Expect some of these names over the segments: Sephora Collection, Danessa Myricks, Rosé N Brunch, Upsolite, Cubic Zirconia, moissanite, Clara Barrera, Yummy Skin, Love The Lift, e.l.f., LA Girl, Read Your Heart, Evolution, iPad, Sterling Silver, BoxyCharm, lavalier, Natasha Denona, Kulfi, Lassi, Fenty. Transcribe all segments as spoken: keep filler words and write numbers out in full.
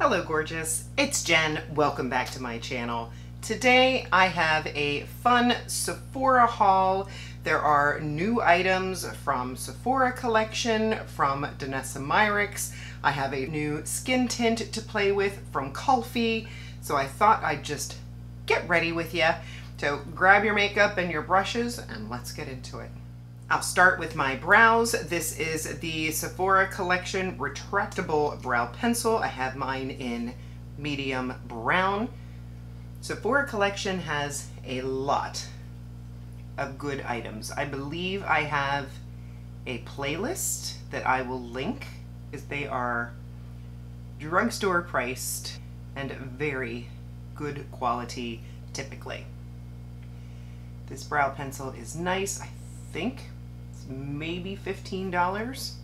Hello gorgeous, it's Jen. Welcome back to my channel. Today I have a fun Sephora haul. There are new items from Sephora Collection, from Danessa Myricks. I have a new skin tint to play with from Kulfi. So I thought I'd just get ready with you. So grab your makeup and your brushes and let's get into it. I'll start with my brows. This is the Sephora Collection Retractable Brow Pencil. I have mine in medium brown. Sephora Collection has a lot of good items. I believe I have a playlist that I will link, as they are drugstore priced and very good quality typically. This brow pencil is nice. I think maybe fifteen dollars,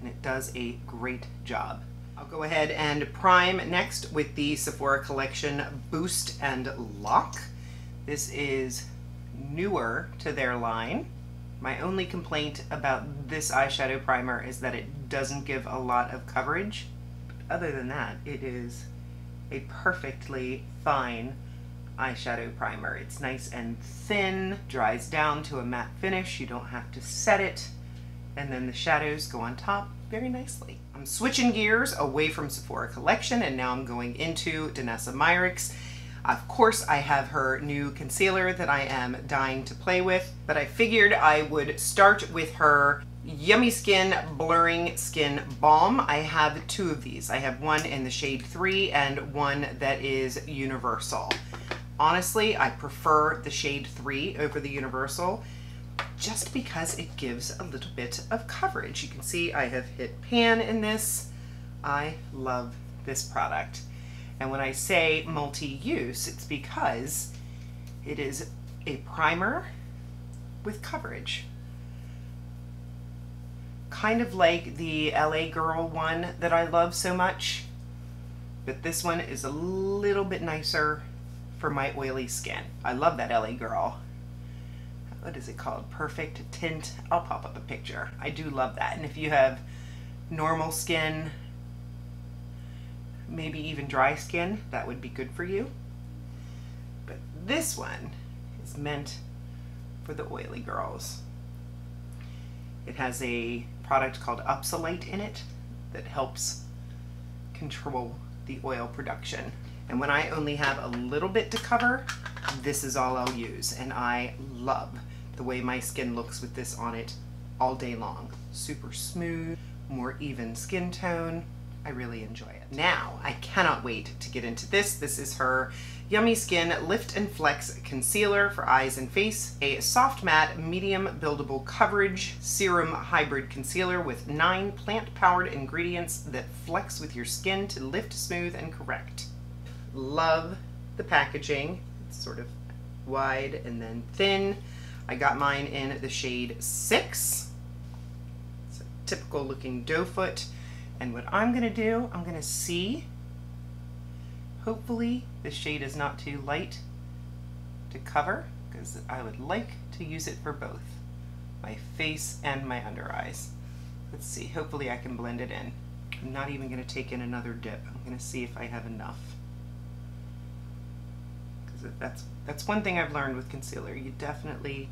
and it does a great job. I'll go ahead and prime next with the Sephora Collection Boost and Lock. This is newer to their line. My only complaint about this eyeshadow primer is that it doesn't give a lot of coverage. But other than that, it is a perfectly fine eyeshadow primer. It's nice and thin, dries down to a matte finish. You don't have to set it, and then the shadows go on top very nicely. I'm switching gears away from Sephora Collection and now I'm going into Danessa Myricks. Of course I have her new concealer that I am dying to play with, but I figured I would start with her Yummy Skin Blurring Skin Balm. I have two of these. I have one in the shade three and one that is universal. Honestly, I prefer the shade three over the universal just because it gives a little bit of coverage. You can see I have hit pan in this. I love this product. And when I say multi-use, it's because it is a primer with coverage. Kind of like the L A Girl one that I love so much, but this one is a little bit nicer for my oily skin. I love that L A Girl. What is it called? Perfect Tint. I'll pop up a picture. I do love that. And if you have normal skin, maybe even dry skin, that would be good for you. But this one is meant for the oily girls. It has a product called Upsolite in it that helps control the oil production. And when I only have a little bit to cover, this is all I'll use. And I love the way my skin looks with this on it all day long. Super smooth, more even skin tone. I really enjoy it. Now, I cannot wait to get into this. This is her Yummy Skin Lift and Flex Concealer for Eyes and Face. A soft matte, medium buildable coverage serum hybrid concealer with nine plant-powered ingredients that flex with your skin to lift, smooth, and correct. Love the packaging. It's sort of wide and then thin. I got mine in the shade six. It's a typical looking doe foot. And what I'm gonna do, I'm gonna see, hopefully this shade is not too light to cover, because I would like to use it for both my face and my under eyes. Let's see, hopefully I can blend it in. I'm not even gonna take in another dip. I'm gonna see if I have enough. That's that's one thing I've learned with concealer. You definitely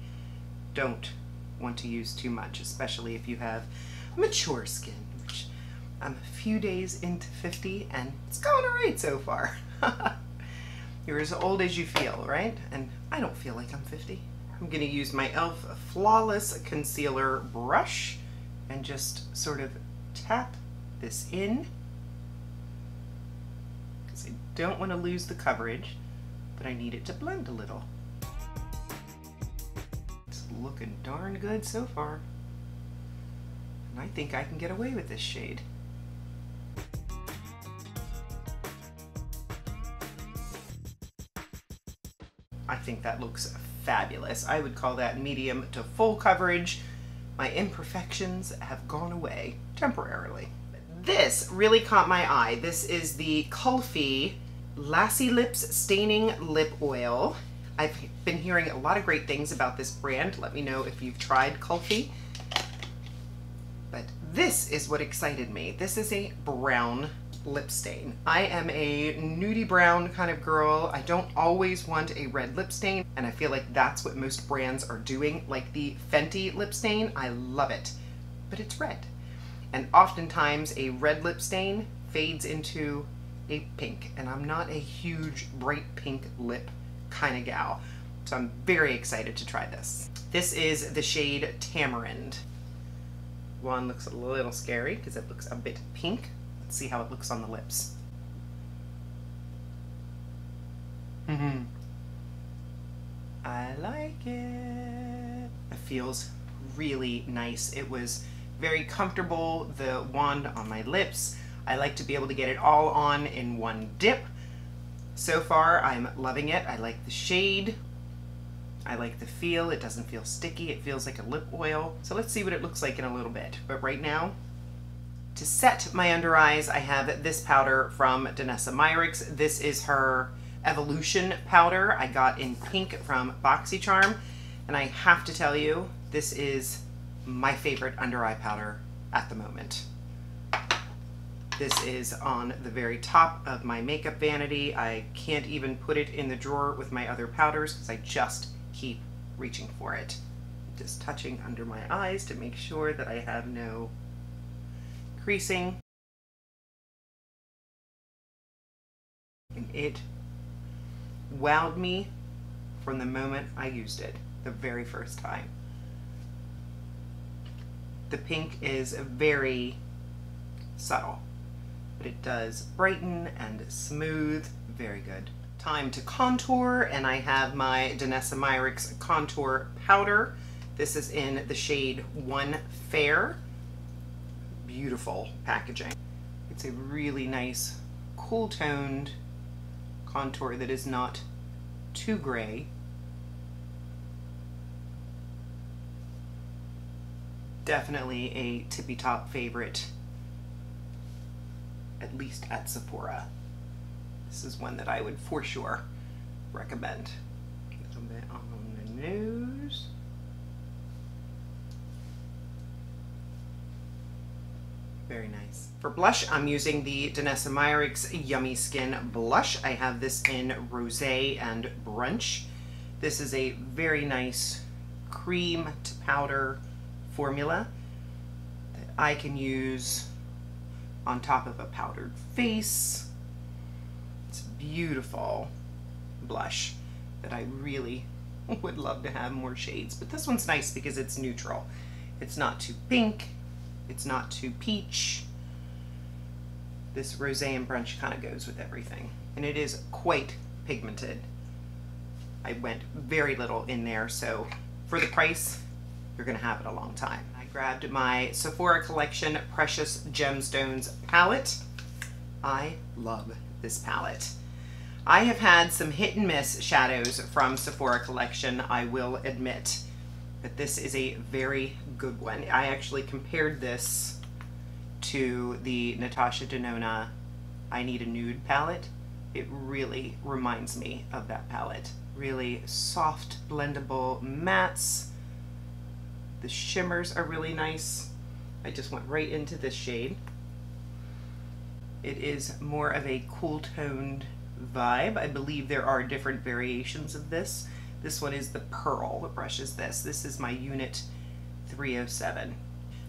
don't want to use too much, especially if you have mature skin, which I'm a few days into fifty and it's going all right so far. You're as old as you feel, right? And I don't feel like I'm fifty. I'm going to use my e l f Flawless Concealer Brush and just sort of tap this in because I don't want to lose the coverage. But I need it to blend a little. It's looking darn good so far. And I think I can get away with this shade. I think that looks fabulous. I would call that medium to full coverage. My imperfections have gone away temporarily. But this really caught my eye. This is the Kulfi Lassie Lips Staining Lip Oil. I've been hearing a lot of great things about this brand. Let me know if you've tried Kulfi. But This is what excited me. This is a brown lip stain. I am a nudie brown kind of girl. I don't always want a red lip stain, and I feel like that's what most brands are doing. Like the Fenty lip stain, I love it, but it's red. And oftentimes a red lip stain fades into a pink, and I'm not a huge bright pink lip kind of gal. So I'm very excited to try this. This is the shade Tamarind. One looks a little scary because it looks a bit pink. Let's see how it looks on the lips. Mm-hmm. I like it. It feels really nice. It was very comfortable, the wand on my lips. I like to be able to get it all on in one dip. So far, I'm loving it. I like the shade. I like the feel. It doesn't feel sticky. It feels like a lip oil. So let's see what it looks like in a little bit. But right now, to set my under eyes, I have this powder from Danessa Myricks. This is her Evolution powder. I got in pink from BoxyCharm. And I have to tell you, this is my favorite under eye powder at the moment. This is on the very top of my makeup vanity. I can't even put it in the drawer with my other powders because I just keep reaching for it. Just touching under my eyes to make sure that I have no creasing. And it wowed me from the moment I used it the very first time. The pink is very subtle, but it does brighten and smooth. Very good. Time to contour, and I have my Danessa Myricks contour powder. This is in the shade One Fair. Beautiful packaging. It's a really nice, cool toned contour that is not too gray. Definitely a tippy top favorite, at least at Sephora. This is one that I would for sure recommend. A little bit on the nose. Very nice. For blush, I'm using the Danessa Myricks Yummy Skin Blush. I have this in Rosé and Brunch. This is a very nice cream to powder formula that I can use on top of a powdered face. It's a beautiful blush that I really would love to have more shades, but this one's nice because it's neutral. It's not too pink, it's not too peach. This Rosé and Brunch kind of goes with everything, and it is quite pigmented. I went very little in there, so for the price, you're gonna have it a long time. I grabbed my Sephora Collection Precious Gemstones palette. I love this palette. I have had some hit and miss shadows from Sephora Collection, I will admit, but this is a very good one. I actually compared this to the Natasha Denona I Need a Nude palette. It really reminds me of that palette. Really soft, blendable mattes. The shimmers are really nice. I just went right into this shade. It is more of a cool toned vibe. I believe there are different variations of this. This one is the Pearl, the brush is this. This is my Unit three oh seven.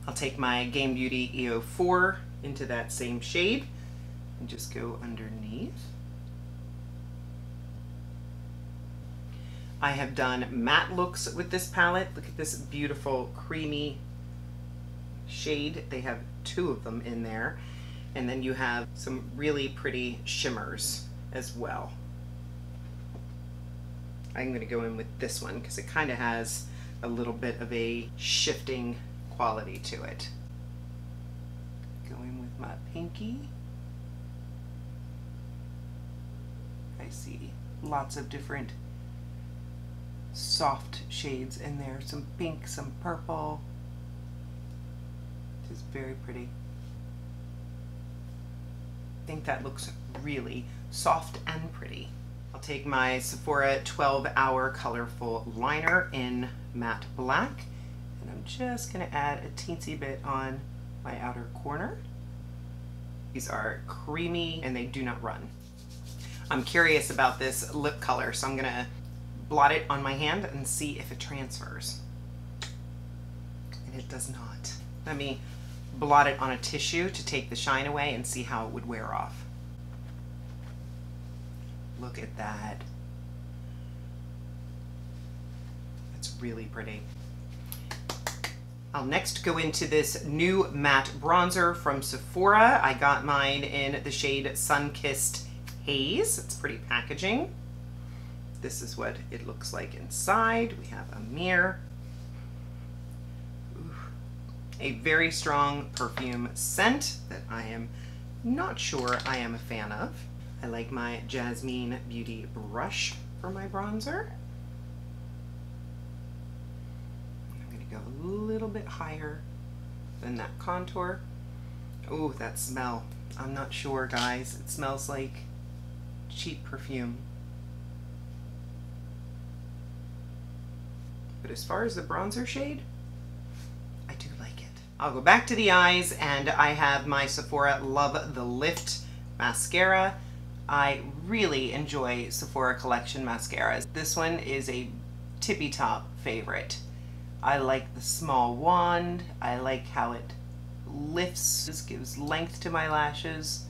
I'll take my Game Beauty E oh four into that same shade and just go underneath. I have done matte looks with this palette. Look at this beautiful creamy shade. They have two of them in there. And then you have some really pretty shimmers as well. I'm gonna go in with this one because it kind of has a little bit of a shifting quality to it. Go in with my pinky. I see lots of different soft shades in there, some pink, some purple, which is very pretty. I think that looks really soft and pretty. I'll take my Sephora twelve hour Colorful Liner in matte black, and I'm just going to add a teensy bit on my outer corner. These are creamy and they do not run. I'm curious about this lip color, so I'm gonna blot it on my hand and see if it transfers. And it does not. Let me blot it on a tissue to take the shine away and see how it would wear off. Look at that. That's really pretty. I'll next go into this new matte bronzer from Sephora. I got mine in the shade Sun-Kissed Haze. It's pretty packaging. This is what it looks like inside. We have a mirror. Ooh, a very strong perfume scent that I am not sure I am a fan of. I like my Jasmine Beauty brush for my bronzer. A little bit higher than that contour. Oh, that smell. I'm not sure, guys. It smells like cheap perfume. But as far as the bronzer shade, I do like it. I'll go back to the eyes, and I have my Sephora Love the Lift mascara. I really enjoy Sephora Collection mascaras. This one is a tippy top favorite. I like the small wand. I like how it lifts. This gives length to my lashes,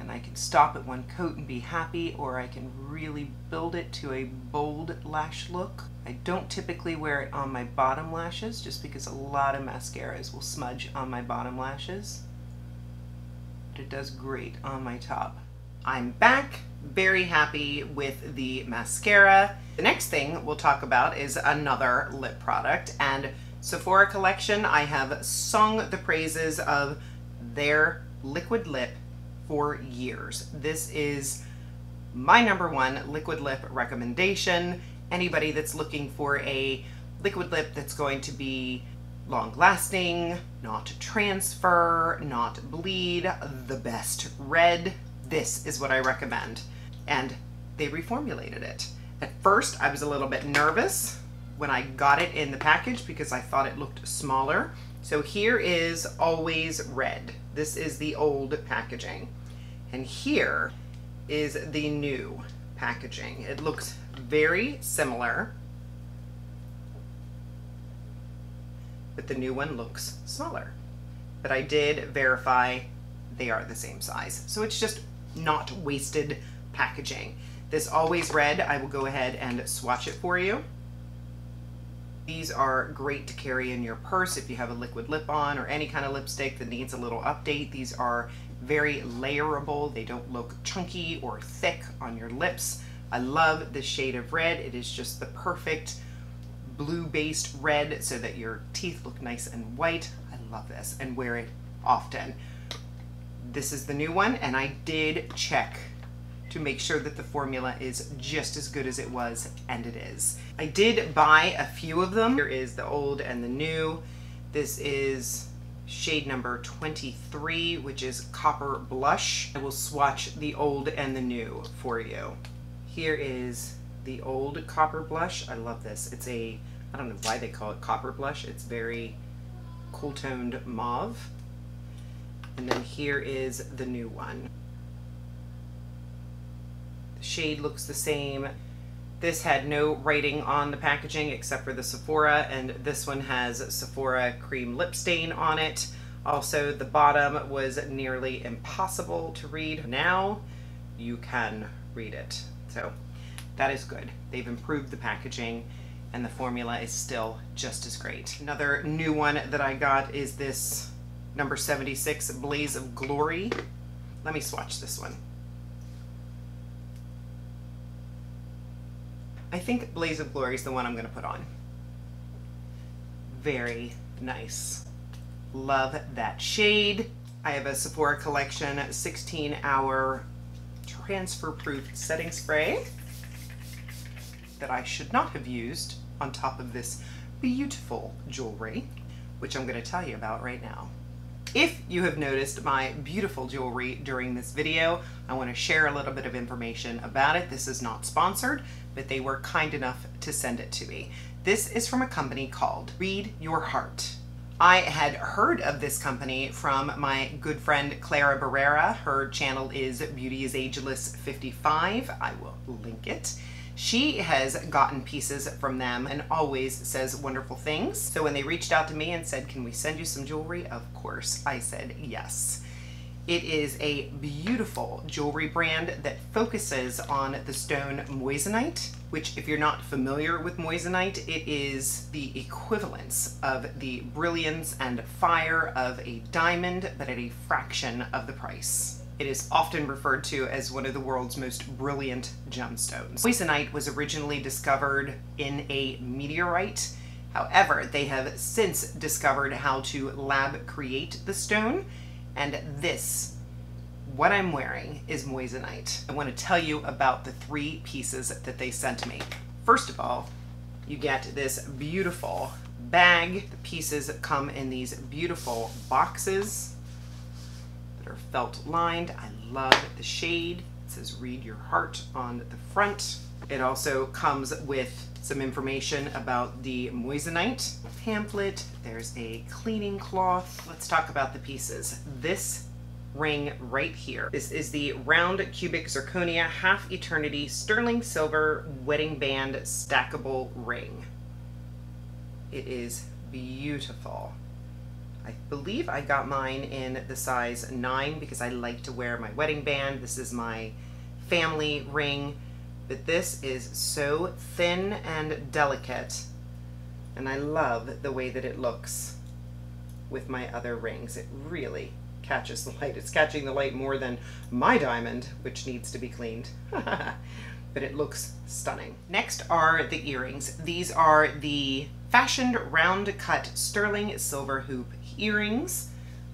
and I can stop at one coat and be happy, or I can really build it to a bold lash look. I don't typically wear it on my bottom lashes just because a lot of mascaras will smudge on my bottom lashes, but it does great on my top. I'm back, very happy with the mascara. The next thing we'll talk about is another lip product, and Sephora Collection, I have sung the praises of their liquid lip for years. This is my number one liquid lip recommendation. Anybody that's looking for a liquid lip that's going to be long lasting, not transfer, not bleed, the best red, this is what I recommend. And they reformulated it. At first, I was a little bit nervous when I got it in the package because I thought it looked smaller. So here is Always Red. This is the old packaging. And here is the new packaging. It looks very similar, but the new one looks smaller. But I did verify they are the same size. So it's just not wasted packaging. This Always Red, I will go ahead and swatch it for you. These are great to carry in your purse if you have a liquid lip on or any kind of lipstick that needs a little update. These are very layerable. They don't look chunky or thick on your lips. I love this shade of red. It is just the perfect blue-based red so that your teeth look nice and white. I love this and wear it often. This is the new one, and I did check to make sure that the formula is just as good as it was, and it is. I did buy a few of them. Here is the old and the new. This is shade number twenty-three, which is Copper Blush. I will swatch the old and the new for you. Here is the old Copper Blush. I love this. It's a, I don't know why they call it Copper Blush. It's very cool-toned mauve. And then here is the new one. The shade looks the same. This had no writing on the packaging except for the Sephora, and this one has Sephora cream lip stain on it. Also, the bottom was nearly impossible to read. Now you can read it. So that is good. They've improved the packaging, and the formula is still just as great. Another new one that I got is this number seventy-six, Blaze of Glory. Let me swatch this one. I think Blaze of Glory is the one I'm going to put on. Very nice. Love that shade. I have a Sephora Collection sixteen hour transfer-proof setting spray that I should not have used on top of this beautiful jewelry, which I'm going to tell you about right now. If you have noticed my beautiful jewelry during this video, I want to share a little bit of information about it. This is not sponsored, but they were kind enough to send it to me. This is from a company called Read Your Heart. I had heard of this company from my good friend Clara Barrera. Her channel is Beauty is Ageless fifty-five. I will link it. She has gotten pieces from them and always says wonderful things. So when they reached out to me and said, can we send you some jewelry? Of course, I said yes. It is a beautiful jewelry brand that focuses on the stone moissanite, which if you're not familiar with moissanite, it is the equivalence of the brilliance and fire of a diamond, but at a fraction of the price. It is often referred to as one of the world's most brilliant gemstones. Moissanite was originally discovered in a meteorite. However, they have since discovered how to lab create the stone. And this, what I'm wearing, is moissanite. I want to tell you about the three pieces that they sent me. First of all, you get this beautiful bag. The pieces come in these beautiful boxes that are felt lined. I love the shade. It says Read Your Heart on the front. It also comes with some information about the moissanite pamphlet. There's a cleaning cloth. Let's talk about the pieces. This ring right here. This is the round cubic zirconia half eternity sterling silver wedding band stackable ring. It is beautiful. I believe I got mine in the size nine because I like to wear my wedding band. This is my family ring. But this is so thin and delicate, and I love the way that it looks with my other rings. It really catches the light. It's catching the light more than my diamond, which needs to be cleaned. But it looks stunning. Next are the earrings. These are the fashioned round cut sterling silver hoop earrings.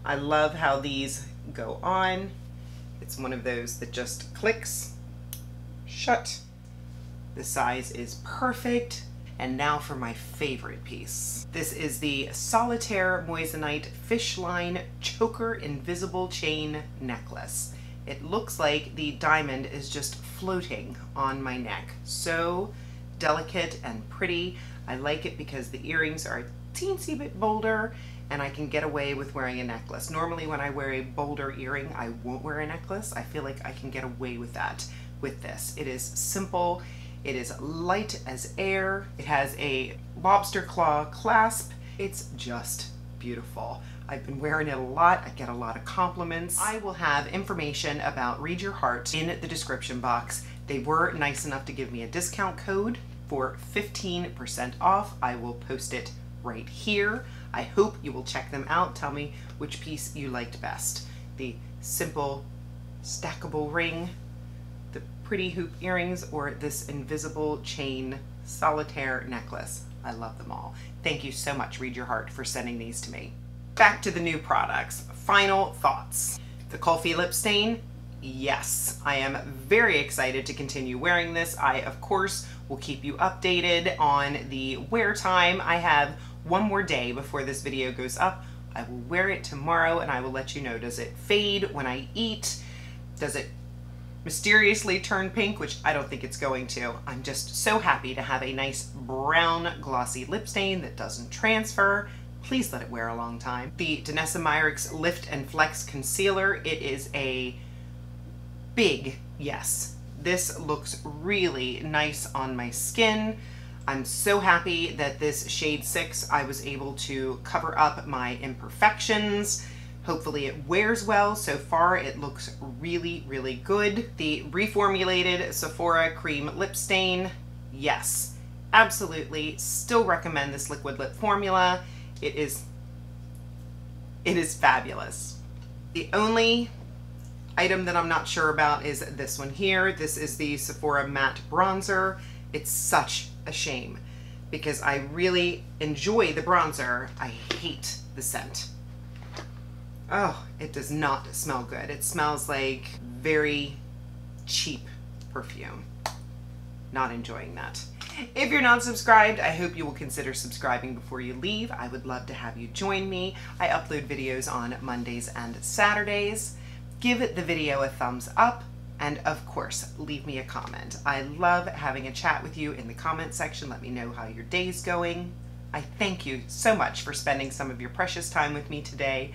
I love how these go on. It's one of those that just clicks shut. The size is perfect. And now for my favorite piece. This is the Solitaire Moissanite Fishline Choker Invisible Chain Necklace. It looks like the diamond is just floating on my neck. So delicate and pretty. I like it because the earrings are a teensy bit bolder and I can get away with wearing a necklace. Normally when I wear a bolder earring, I won't wear a necklace. I feel like I can get away with that with this. It is simple. It is light as air. It has a lobster claw clasp. It's just beautiful. I've been wearing it a lot. I get a lot of compliments. I will have information about Read Your Heart in the description box. They were nice enough to give me a discount code for fifteen percent off. I will post it right here. I hope you will check them out. Tell me which piece you liked best. The simple stackable ring, the pretty hoop earrings, or this invisible chain solitaire necklace. I love them all. Thank you so much, Read Your Heart, for sending these to me. Back to the new products. Final thoughts. The Kulfi lip stain, yes. I am very excited to continue wearing this. I, of course, will keep you updated on the wear time. I have one more day before this video goes up. I will wear it tomorrow and I will let you know. Does it fade when I eat? Does it mysteriously turn pink, which I don't think it's going to. I'm just so happy to have a nice brown glossy lip stain that doesn't transfer. Please let it wear a long time. The Danessa Myricks Lift and Flex Concealer. It is a big yes. This looks really nice on my skin. I'm so happy that this shade six, I was able to cover up my imperfections. Hopefully it wears well. So far, it looks really, really good. The reformulated Sephora Cream Lip Stain, yes, absolutely. Still recommend this liquid lip formula. It is, it is fabulous. The only item that I'm not sure about is this one here. This is the Sephora Matte Bronzer. It's such a shame because I really enjoy the bronzer. I hate the scent. Oh, it does not smell good. It smells like very cheap perfume. Not enjoying that. If you're not subscribed, I hope you will consider subscribing before you leave. I would love to have you join me. I upload videos on Mondays and Saturdays. Give the video a thumbs up and, of course, leave me a comment. I love having a chat with you in the comment section. Let me know how your day's going. I thank you so much for spending some of your precious time with me today.